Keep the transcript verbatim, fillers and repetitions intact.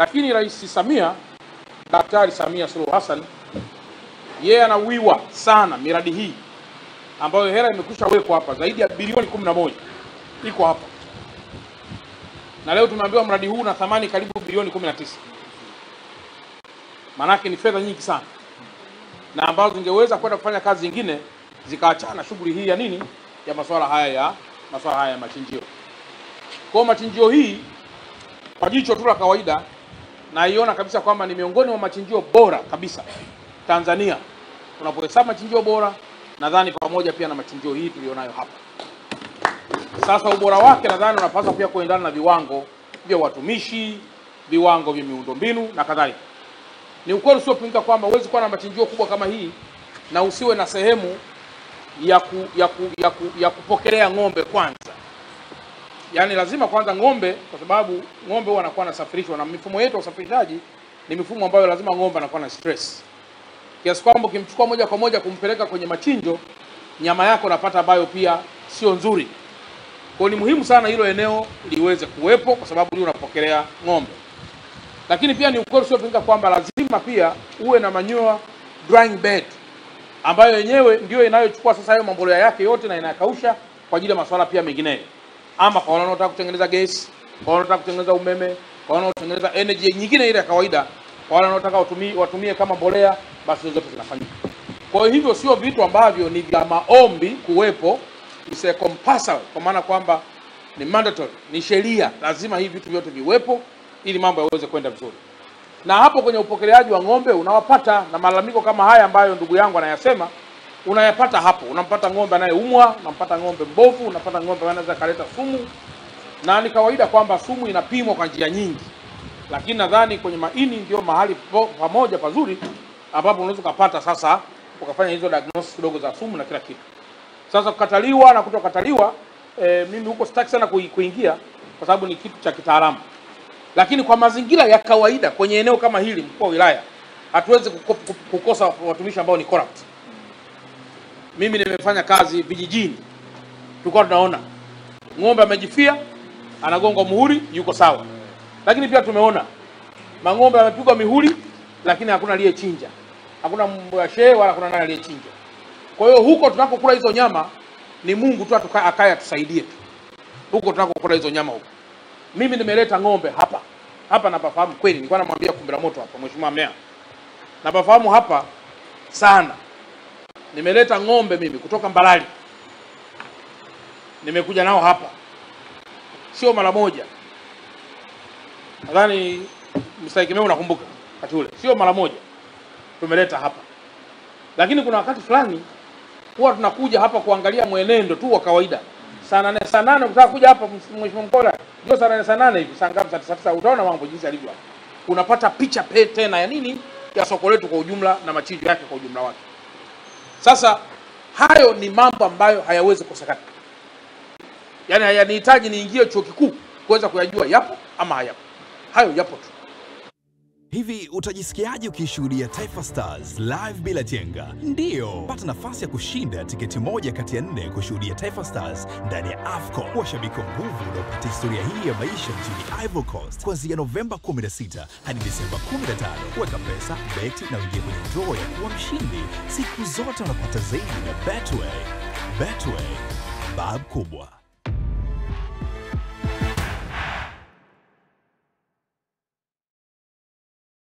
Lakini Rais Samia, Daktari Samia Suluhu Hassan, yeye anawiwa sana miradi hii ambayo hela imekwisha wekwa hapa zaidi ya bilioni kumi na moja iko hapa. Na leo tumeambiwa mradi huu na thamani karibu bilioni kumi na tisa. Manake ni fedha nyingi sana, na ambazo zingeweza kwenda kufanya kazi zingine zikaachana na shughuli hii ya nini ya masuala haya ya masuala haya ya machinjio. Kwa machinjio hii kwa jicho tu la kawaida na iona kabisa kwamba ni miongoni mwa machinjio bora kabisa Tanzania. Unapohesabu machinjio bora, nadhani pamoja pia na machinjio hii tulionayo hapa. Sasa ubora wake nadhani unapaswa pia kuendana na viwango vya watumishi, viwango vya miundombinu na kadhalika. Ni ukweli sio pinga kwamba huwezi kuwa na machinjio kubwa kama hii na usiwe na sehemu ya ku, ya, ku, ya, ku, ya kupokelea ng'ombe kwanza. Yaani lazima kwanza ng'ombe, kwa sababu ng'ombe huwa anakuwa anasafirishwa na mifumo yetu ya usafirishaji ni mifumo ambayo lazima ng'ombe anakuwa na stress. Kiasi kwamba ukimchukua moja kwa moja kumpeleka kwenye machinjo, nyama yako unapata bayo pia sio nzuri. Kwa ni muhimu sana hilo eneo liweze kuwepo kwa sababu ndio unapokelea ng'ombe. Lakini pia ni ukweli sio pinga kwamba lazima pia uwe na manure drying bed ambayo yenyewe ndio inayochukua sasa hayo mambolea yake yote na inakausha kwa ajili ya masuala pia mengineyo. Ama kwa wanaotaka kutengeneza gas, kwa wanaotaka kutengeneza umeme, kwa wanaotaka kutengeneza energy nyingine ile ya kawaida, kwa wanaotaka watumie watumie kama mbolea, basi zote zinafanyika. Kwa hivyo sio vitu ambavyo ni vya maombi kuwepo, ni compulsory, kwa maana kwamba ni mandatory, ni sheria, lazima hivi vitu vyote viwepo ili mambo yaweze kwenda vizuri. Na hapo kwenye upokeleaji wa ng'ombe unawapata na malalamiko kama haya ambayo ndugu yangu anayasema, unayapata hapo. Unampata ng'ombe anayeumwa, unampata ng'ombe mbovu, unapata ng'ombe anaweza kaleta sumu. Na ni kawaida kwamba sumu inapimwa kwa njia nyingi. Lakini nadhani kwenye maini ndio mahali pamoja pazuri ambapo unaweza kupata sasa ukafanya hizo diagnosis kidogo za sumu na kila kitu. Sasa kukataliwa na kutokataliwa, e, mimi huko sitaki sana kuingia kwa sababu ni kitu cha kitaalamu. Lakini kwa mazingira ya kawaida kwenye eneo kama hili, mkoa wa wilaya, hatuwezi kukosa watumishi ambao ni corrupt. Mimi nimefanya kazi vijijini, tulikuwa tunaona ng'ombe amejifia, anagonga muhuri, yuko sawa. Lakini pia tumeona mang'ombe yamepigwa mihuri, lakini hakuna aliyechinja. Hakuna mbwashe wala kuna nani aliyechinja. Kwa hiyo huko tunapokula hizo nyama ni Mungu tu atakaye atusaidie tu. Huko tunapokula hizo nyama huko. Mimi nimeleta ng'ombe hapa. Hapa napafahamu kweli, nilikuwa namwambia Kumbira Moto hapa Mheshimiwa Meya. Napafahamu hapa sana. Nimeleta ng'ombe mimi kutoka Mbalali. Nimekuja nao hapa. Sio mara moja. Nadhani msaikimeo unakumbuka wakati ule. Sio mara moja tumeleta hapa. Lakini kuna wakati fulani huwa tunakuja hapa kuangalia mwenendo tu wa kawaida. Sana nane sana nane ukitaka kuja hapa Mheshimiwa Mkola, ndio sana nane sana nane hivi saa ngapi saa tisa utaona mambo jinsi yalivyo hapa. Unapata picha pe tena ya nini ya soko letu kwa ujumla na machinjo yake kwa ujumla wake. Sasa hayo ni mambo ambayo hayawezi kukosekana. Yaani hayanihitaji niingie chuo kikuu kuweza kuyajua yapo ama hayapo. Hayo yapo tu. Hivi utajisikiaje ukishuhudia Taifa Stars live bila chenga? Ndiyo, pata nafasi ya kushinda tiketi moja kati ya nne kushuhudia Taifa Stars ndani ya AFCON. Washabiki nguvu ndio kupata historia hii ya maisha nchini Ivory Coast kuanzia Novemba kumi na sita hadi Desemba kumi na tano. Weka pesa, beti na uingie kwenye draw ya kuwa mshindi. Siku zote unapata zaidi na Betway. Betway, bab kubwa.